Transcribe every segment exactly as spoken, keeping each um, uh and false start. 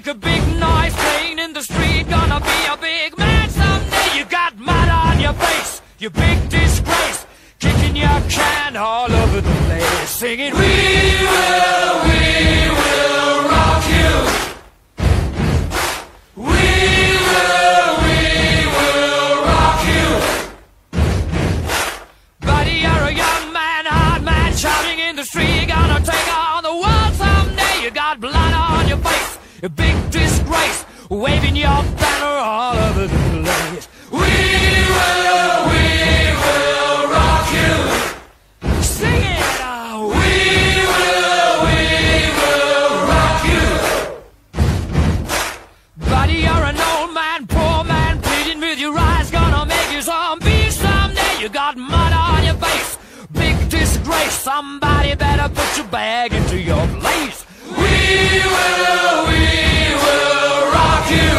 make a big noise playing in the street. Gonna be a big man someday. You got mud on your face, you big disgrace, kicking your can all over the place, singing, we will, we will rock you. We will, we will rock you. Buddy, you're a young man, hard man, shouting in the street. Gonna take on the world someday. You got blood on your face, a big disgrace, waving your banner all over the place. We will, we will rock you. Sing it! Oh, we will, we will rock you. Buddy, you're an old man, poor man, pleading with your eyes. Gonna make you zombie someday. You got mud on your face, big disgrace. Somebody better put your bag into your place. We will, we will rock you.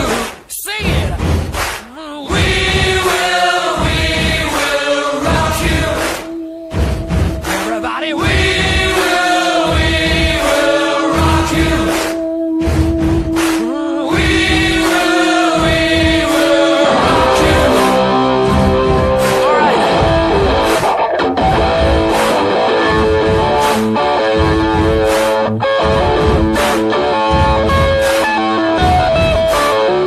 Sing it. We will, we will rock you. Everybody, we will, we will rock you. We will, we will rock you. All right. La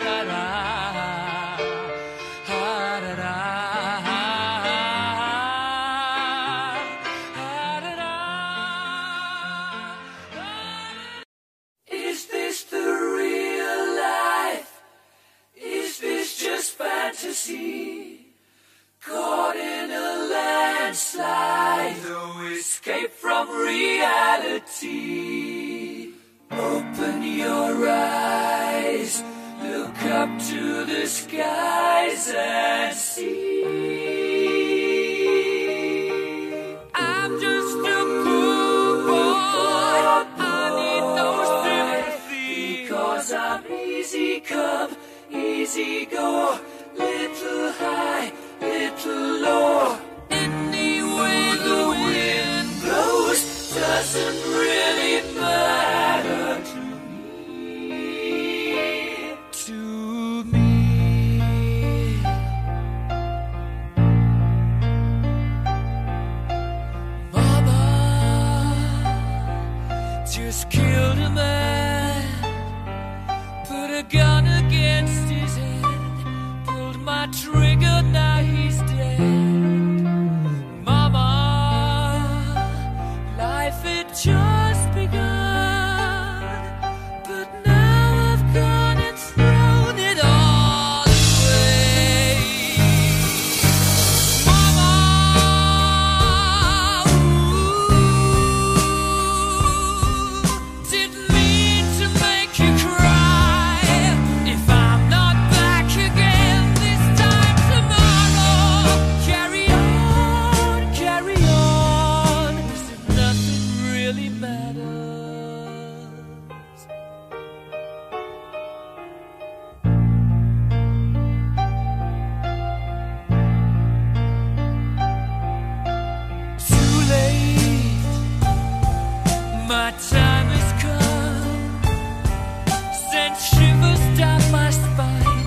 la la. slide, no escape from reality. Open your eyes, look up to the skies and see. I'm just a poor boy, I need no sympathy, because I'm easy come, easy go, little high, little low. Any way the wind blows doesn't really matter to me. To me, Mama just killed a man, put a gun against his head, pulled my trigger, now he's dead. Just begun, but now I've gone and thrown it all away. Mama, ooh, didn't mean to make you cry. If I'm not back again this time tomorrow, carry on, carry on, as if nothing really matters. Too late, my time has come, sent shivers down my spine,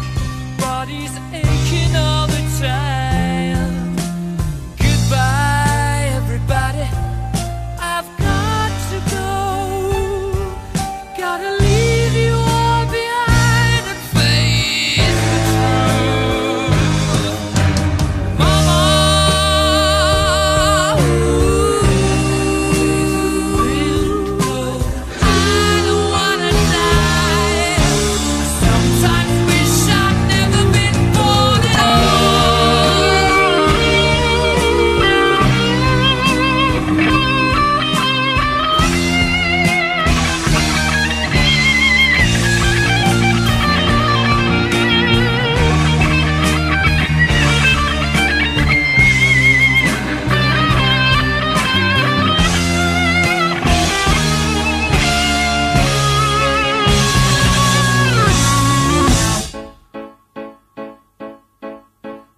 body's aching all the time. Goodbye everybody, I've come to go, gotta leave you all behind and face the truth. Mama, ooh, I don't wanna die. I sometimes wish I'd never been born at all.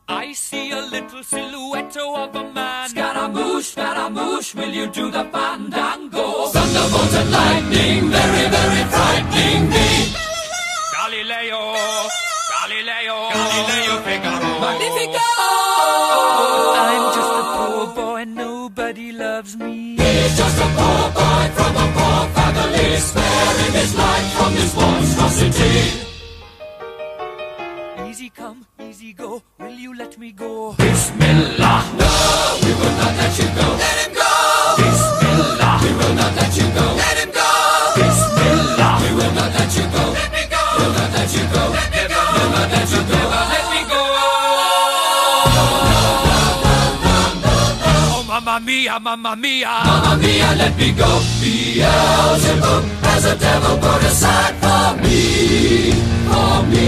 I see a little silhouette of a man. Scaramouche, Scaramouche, will you do the fandango? Thunderbolts and lightning, very, very frightening me. Galileo, Galileo, Galileo Figaro, Magnifico. I'm just a poor boy, nobody loves me. He's just a poor boy from a poor family, sparing his life from this monstrosity. Easy come, easy go, will you let me go? Bismillah, no, we will not let you go. Let him go! Bismillah, we will not let you go. Let him go! Bismillah, we will not let you go. Let me go! We'll not let you go. Let me go! We'll not let you go. Never let me go! No, no, no, no, no, no, no. Oh, mamma mia, mamma mia, mamma mia, let me go. Beelzebub has a devil put aside for me, for me.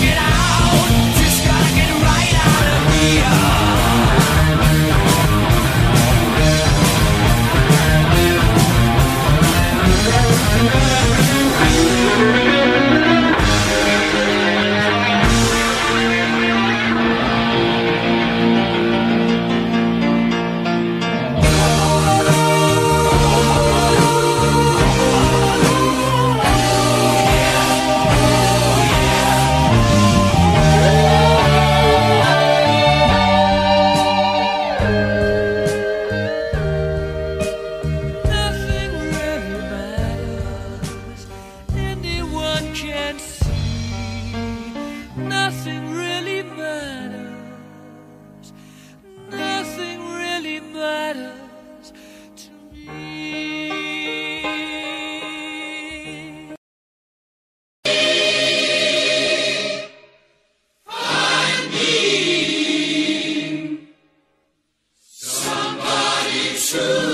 Get out! Somebody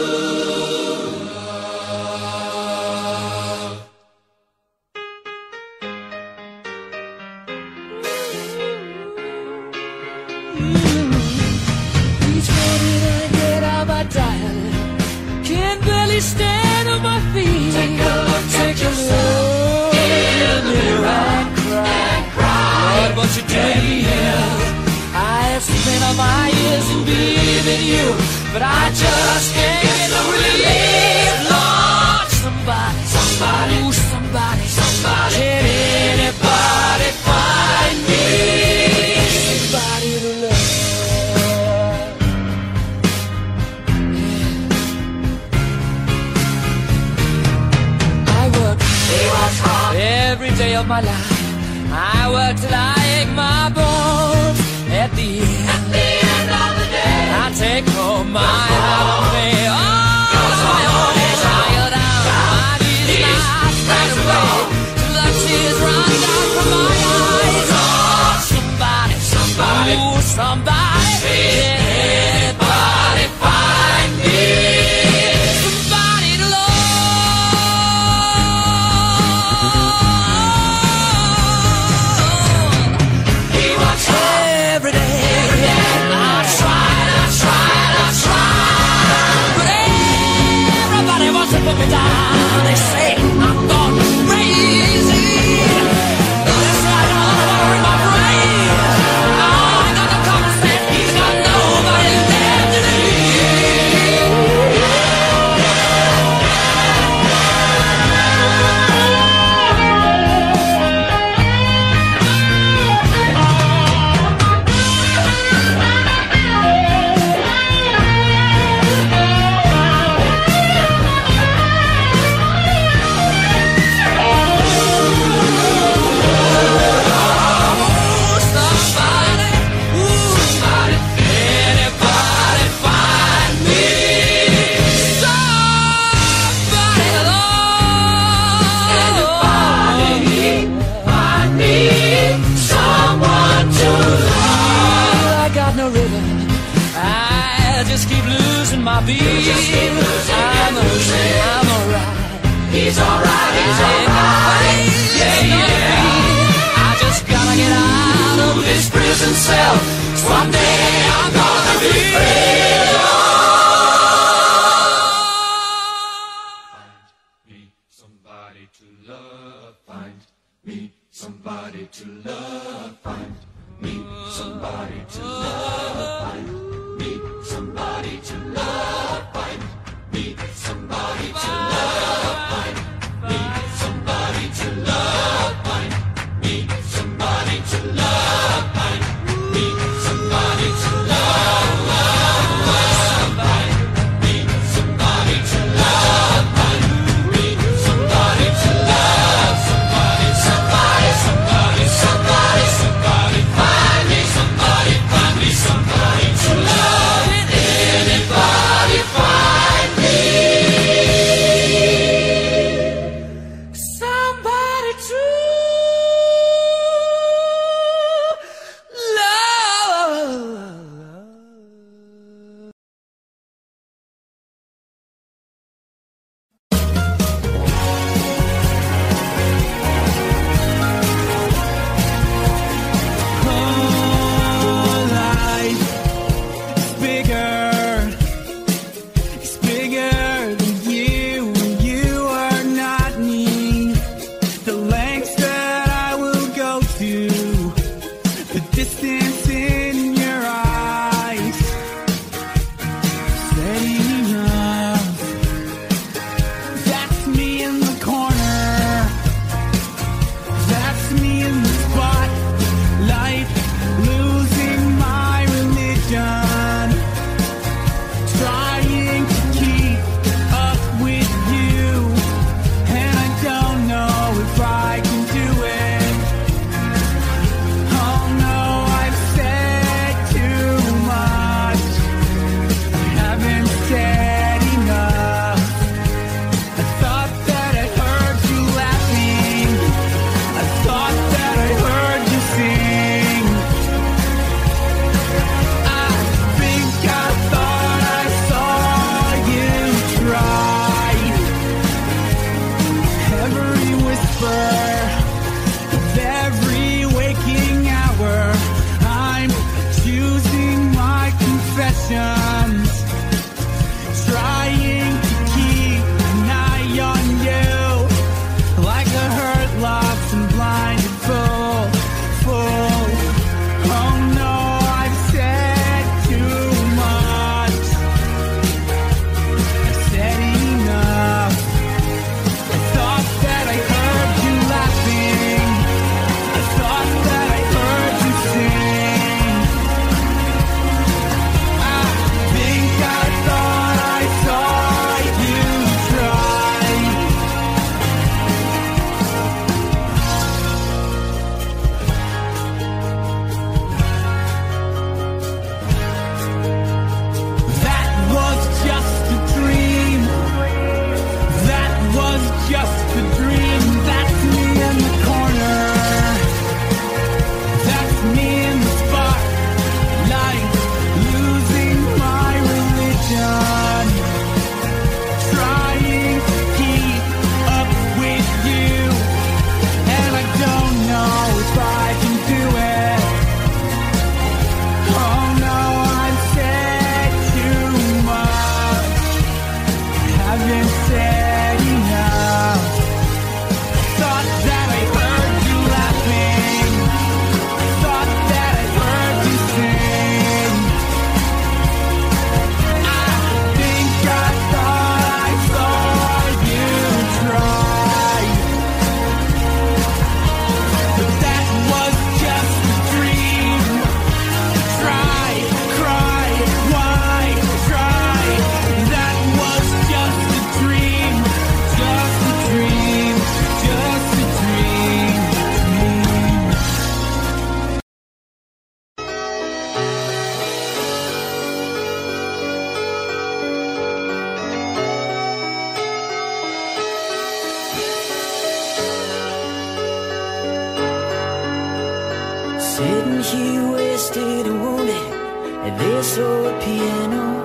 he wasted and wounded, and they saw a piano,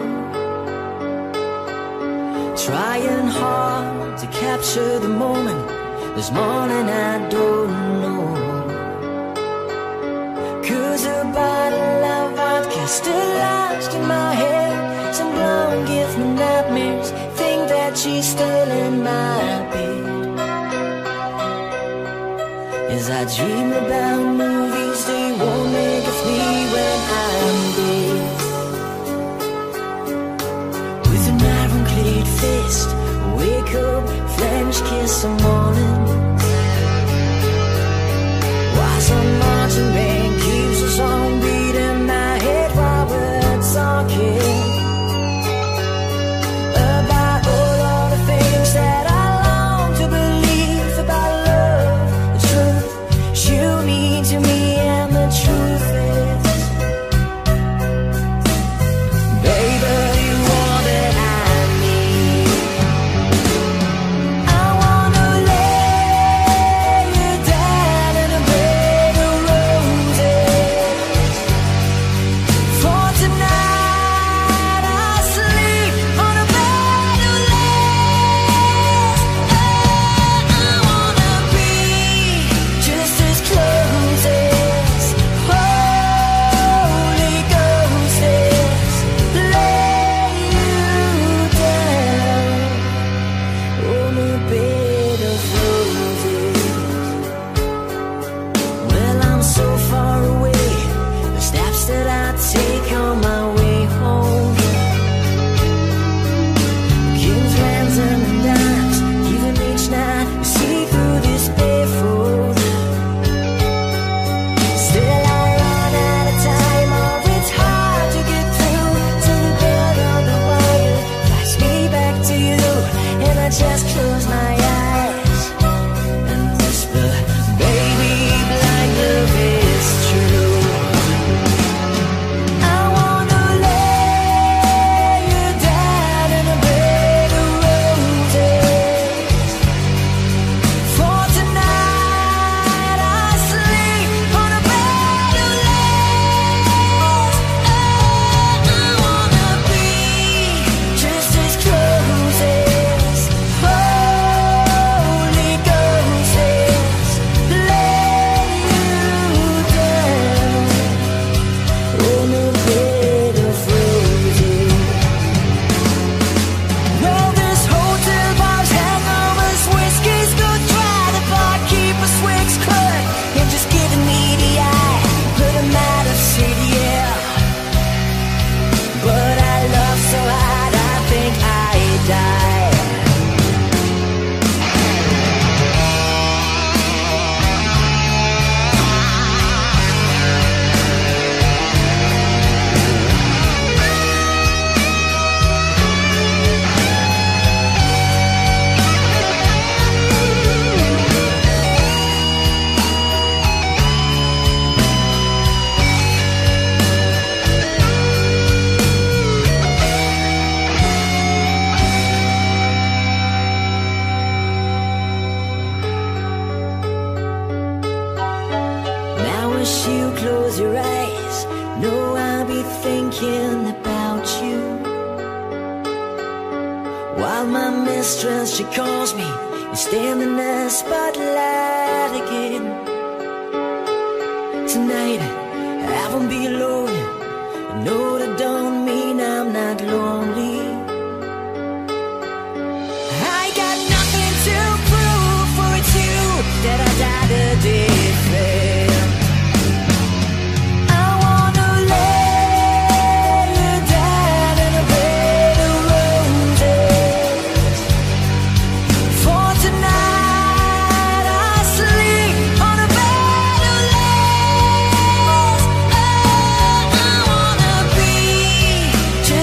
trying hard to capture the moment. This morning I don't know, 'cause a bottle of vodka still lodged in my head. Some blonde gives me nightmares, think that she's still in my bed. As I dream about movies, they won't make a flea when I'm dead. With an iron-clad fist, wake up, French kiss the morning. Why some marching band keeps us on beating my head while we're talking about all, all the things that I long to believe about love, the truth you need to me, and the truth is, baby, you're all that I need. I wanna lay you down in a bed of roses. For tonight I sleep on a bed of lace. Oh, I wanna be just as close as Holy Ghost is. Lay you down on a bed of roses. Well, I'm so far away, the steps that I take on my way home. King's rams and dimes, even each night we see through this barefoot. Still I run out of time, or it's hard to get through to the bed on the wire. Flash me back to you, and I just close my eyes and whisper, baby, blind love is true. I wanna lay you down in a bed of roses. For tonight I sleep on a bed of lace. Oh, I wanna be just as close as Holy Ghost is. Lay you down on a bed of roses. Well, this hotel bar's hangovers, whiskey's good dry. The barkeeper's wigs cut and just giving me the eye. Put 'em out of city, yeah. But I love so hard, I think I die. Now as you close your eyes, know I'll be thinking about you. While my mistress, she calls me, you stand in the spotlight again. Tonight I won't be alone. I know that don't mean I'm not lonely. I got nothing to prove, for it's you that I died a defend. I wanna lay you down in a bed of roses. For tonight I sleep on a bed of lace. Oh, I wanna be just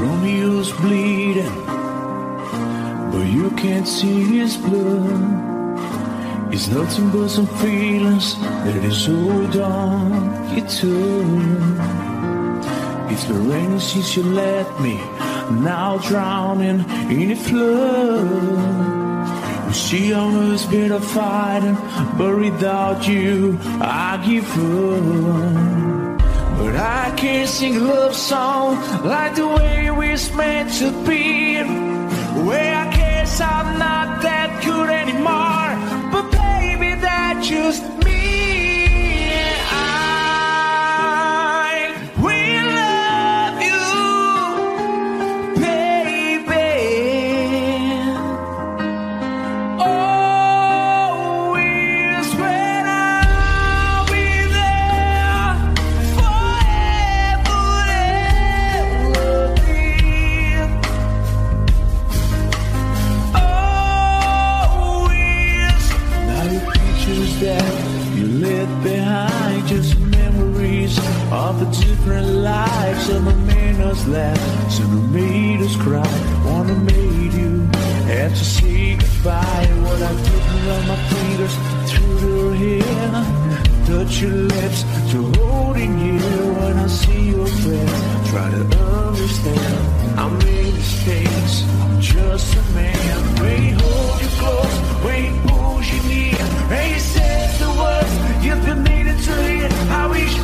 Romeo's bleeding, but you can't see his blood. It's nothing but some feelings that is so dark eternal. It's been raining since you left me, now drowning in a flood. We see how much better fighting, but without you I give up. But I can't sing a love song like the way it was meant to be. Well, I guess I'm not that good anymore, but baby, that's just me. And I will love you, baby, always when I'll be there. That you left behind, just memories of the different lives. Some have made us laugh, some have made us cry. One have made you have to say goodbye. What I've written on my fingers through your hair, touch your lips to holding you. When I see your face, try to understand, I made mistakes, I'm just a man. When you hold you close, when you pull you near, and you said the words you've been needing to hear. I wish I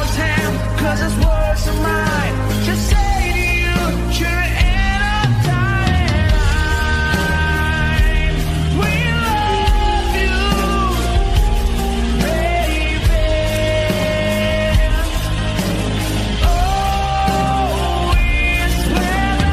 was him, cause it's words of mine to say to you, sure, and I'm dying. We love you, baby, always when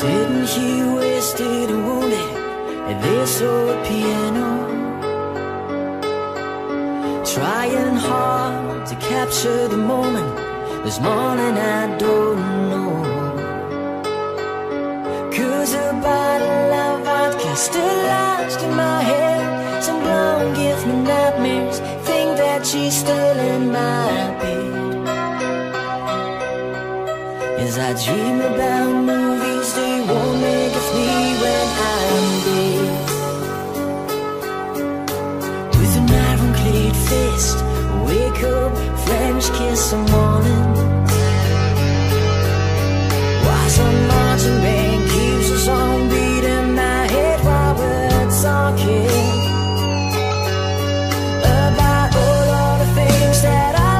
Sitting here wasted and wounded, and they saw a piano, trying hard to capture the moment. This morning I don't know, 'cause a bottle of vodka still lies in my head. Some blonde gives me nightmares, think that she's still in my bed. As I dream about movies, they won't make a flea when I'm dead. With an iron-clad fist, wake up, French kiss the morning. Why some marching band keeps us on beating my head while we're talking about all of the things that I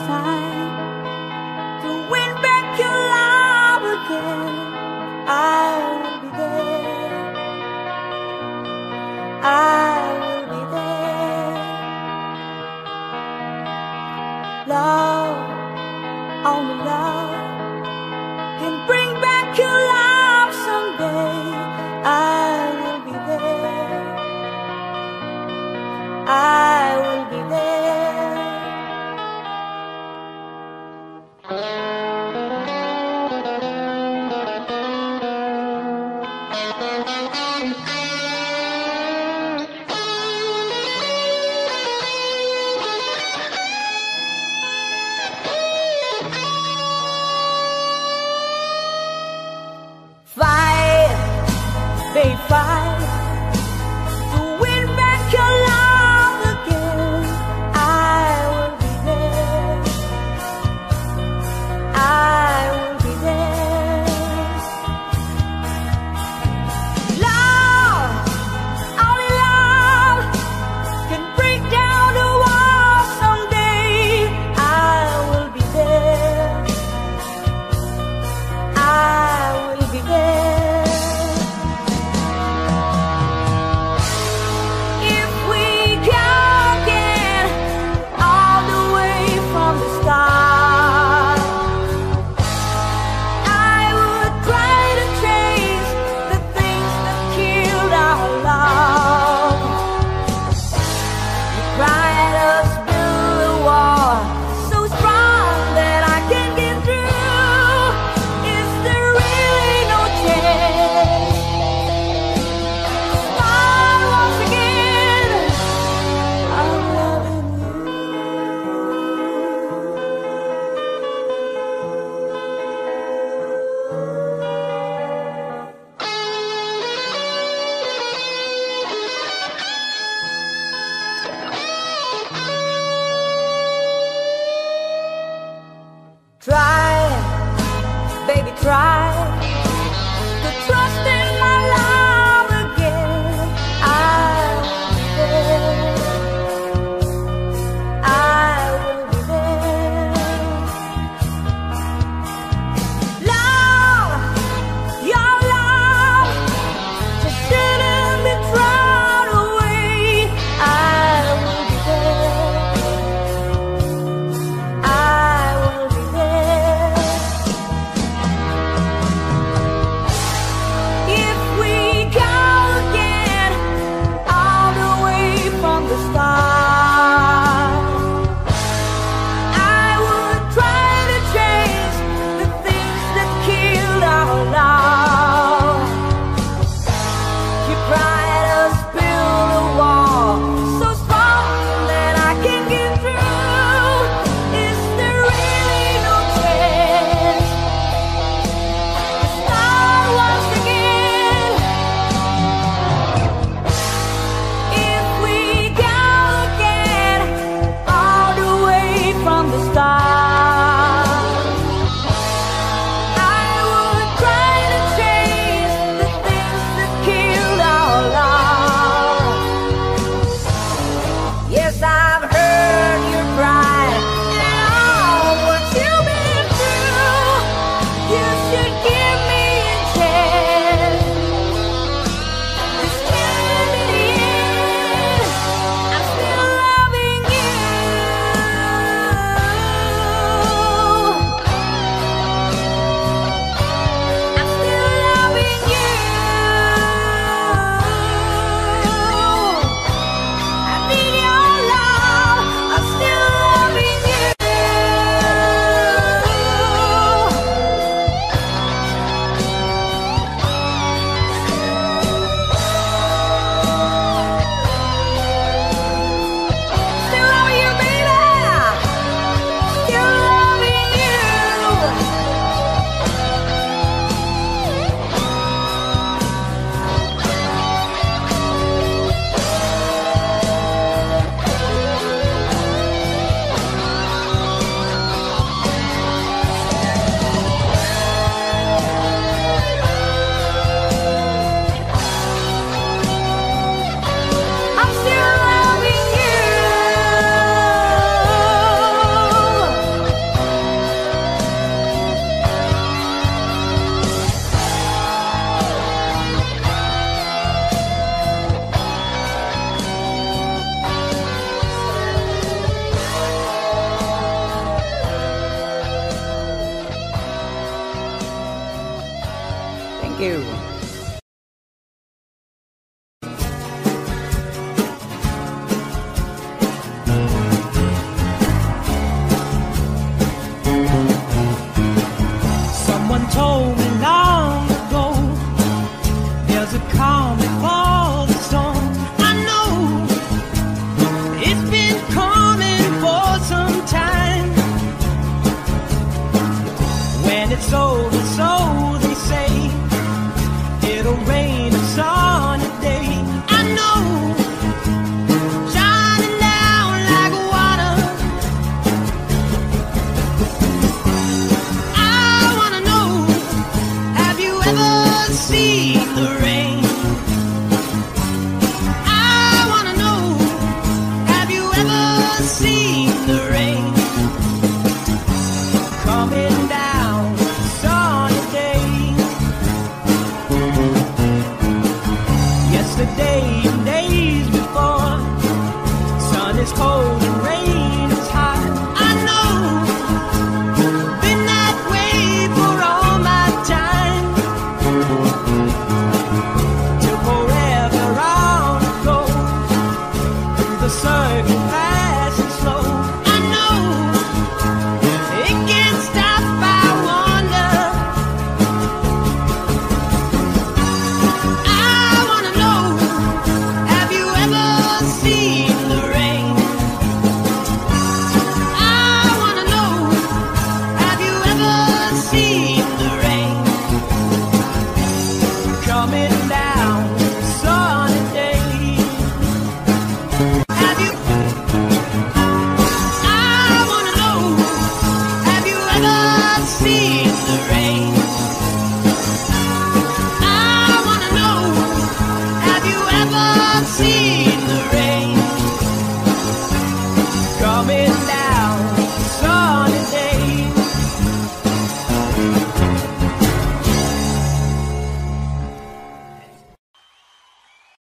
much time to win back your love again. I will be there, I will be there. Love, only love can bring back your love someday. I will be there, I will be there. you. Someone told me long ago, there's a calm before the storm. I know it's been coming for some time. When it's over, it's over.